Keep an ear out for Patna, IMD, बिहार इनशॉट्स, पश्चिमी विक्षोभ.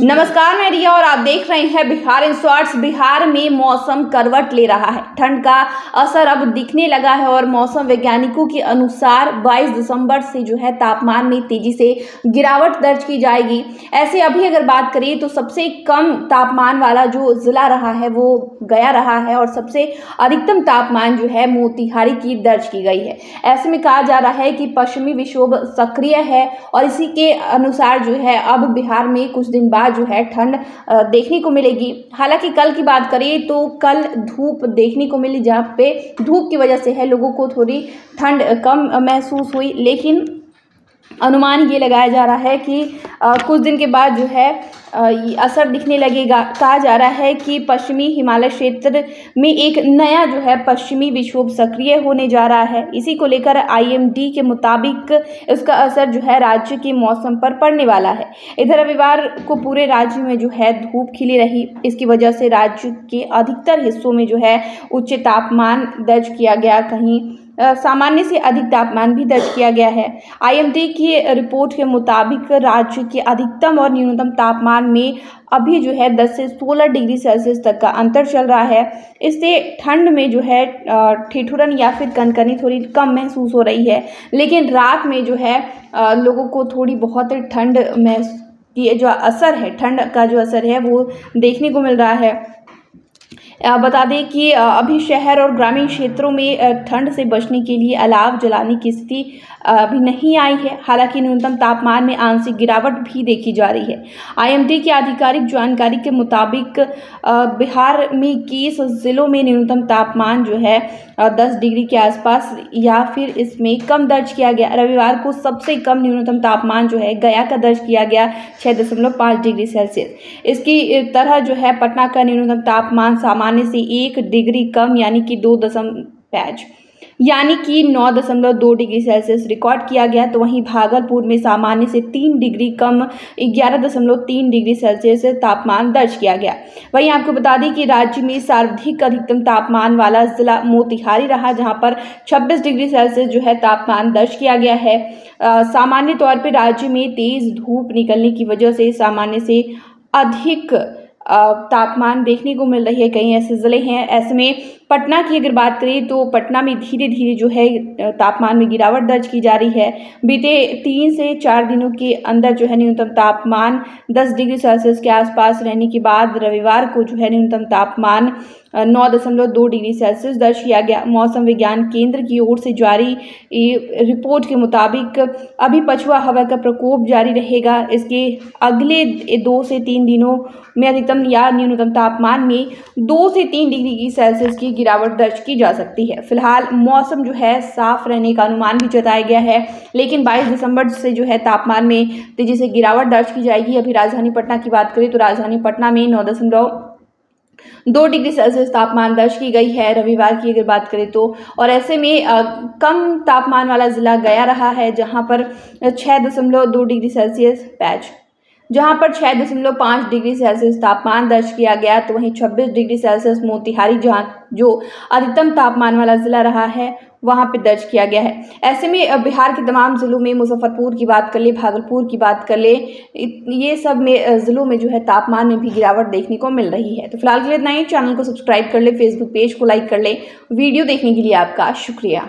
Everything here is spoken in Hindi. नमस्कार, मैं रिया और आप देख रहे हैं बिहार इनशॉट्स। बिहार में मौसम करवट ले रहा है, ठंड का असर अब दिखने लगा है और मौसम वैज्ञानिकों के अनुसार 22 दिसंबर से जो है तापमान में तेजी से गिरावट दर्ज की जाएगी। ऐसे अभी अगर बात करें तो सबसे कम तापमान वाला जो जिला रहा है वो गया रहा है और सबसे अधिकतम तापमान जो है मोतिहारी की दर्ज की गई है। ऐसे में कहा जा रहा है कि पश्चिमी विक्षोभ सक्रिय है और इसी के अनुसार जो है अब बिहार में कुछ दिन बाद जो है ठंड देखने को मिलेगी। हालांकि कल की बात करें तो कल धूप देखने को मिली, जहाँ पे धूप की वजह से है लोगों को थोड़ी ठंड कम महसूस हुई, लेकिन अनुमान ये लगाया जा रहा है कि कुछ दिन के बाद जो है असर दिखने लगेगा। कहा जा रहा है कि पश्चिमी हिमालय क्षेत्र में एक नया जो है पश्चिमी विक्षोभ सक्रिय होने जा रहा है। इसी को लेकर आईएमडी के मुताबिक इसका असर जो है राज्य के मौसम पर पड़ने वाला है। इधर रविवार को पूरे राज्य में जो है धूप खिली रही, इसकी वजह से राज्य के अधिकतर हिस्सों में जो है उच्च तापमान दर्ज किया गया, कहीं सामान्य से अधिक तापमान भी दर्ज किया गया है। आईएमडी की रिपोर्ट के मुताबिक राज्य के अधिकतम और न्यूनतम तापमान में अभी जो है 10 से 16 डिग्री सेल्सियस तक का अंतर चल रहा है। इससे ठंड में जो है ठिठुरन या फिर कनकनी थोड़ी कम महसूस हो रही है, लेकिन रात में जो है लोगों को थोड़ी बहुत ठंड की जो असर है, ठंड का जो असर है वो देखने को मिल रहा है। बता दें कि अभी शहर और ग्रामीण क्षेत्रों में ठंड से बचने के लिए अलाव जलाने की स्थिति अभी नहीं आई है। हालांकि न्यूनतम तापमान में आंशिक गिरावट भी देखी जा रही है। आईएमडी की आधिकारिक जानकारी के मुताबिक बिहार में 21 जिलों में न्यूनतम तापमान जो है 10 डिग्री के आसपास या फिर इसमें कम दर्ज किया गया। रविवार को सबसे कम न्यूनतम तापमान जो है गया का दर्ज किया गया 6.5 डिग्री सेल्सियस। इसकी तरह जो है पटना का न्यूनतम तापमान सामान्य से 1 डिग्री कम यानी कि 2.5 यानी कि 9.2 डिग्री सेल्सियस रिकॉर्ड किया गया। तो वहीं भागलपुर में सामान्य से 3 डिग्री कम 11.3 डिग्री सेल्सियस तापमान दर्ज किया गया। वहीं आपको बता दें कि राज्य में सर्वाधिक अधिकतम तापमान वाला जिला मोतिहारी रहा, जहां पर 26 डिग्री सेल्सियस जो है तापमान दर्ज किया गया है। सामान्य तौर पर राज्य में तेज़ धूप निकलने की वजह से सामान्य से अधिक तापमान देखने को मिल रही है। कई ऐसे ज़िले हैं। ऐसे में पटना की अगर बात करें तो पटना में धीरे धीरे जो है तापमान में गिरावट दर्ज की जा रही है। बीते 3 से 4 दिनों के अंदर जो है न्यूनतम तापमान 10 डिग्री सेल्सियस के आसपास रहने के बाद रविवार को जो है न्यूनतम तापमान 9.2 डिग्री सेल्सियस दर्ज किया गया। मौसम विज्ञान केंद्र की ओर से जारी रिपोर्ट के मुताबिक अभी पछुआ हवा का प्रकोप जारी रहेगा। इसके अगले 2 से 3 दिनों में अधिकतम या न्यूनतम तापमान में 2 से 3 डिग्री की सेल्सियस की गिरावट दर्ज की जा सकती है। फिलहाल मौसम जो है साफ रहने का अनुमान भी जताया गया है, लेकिन 22 दिसंबर से जो है तापमान में तेजी से गिरावट दर्ज की जाएगी। अभी राजधानी पटना की बात करें तो राजधानी पटना में 9.2 डिग्री सेल्सियस तापमान दर्ज की गई है रविवार की अगर बात करें तो। और ऐसे में कम तापमान वाला ज़िला गया रहा है, जहाँ पर 6.2 डिग्री सेल्सियस जहां पर 6.5 डिग्री सेल्सियस तापमान दर्ज किया गया। तो वहीं 26 डिग्री सेल्सियस मोतिहारी जो अधिकतम तापमान वाला ज़िला रहा है वहां पे दर्ज किया गया है। ऐसे में बिहार के तमाम ज़िलों में मुजफ्फरपुर की बात कर ले, भागलपुर की बात कर ले, ये सब में ज़िलों में जो है तापमान में भी गिरावट देखने को मिल रही है। तो फिलहाल के लिए इतना ही। चैनल को सब्सक्राइब कर ले, फेसबुक पेज को लाइक कर ले। वीडियो देखने के लिए आपका शुक्रिया।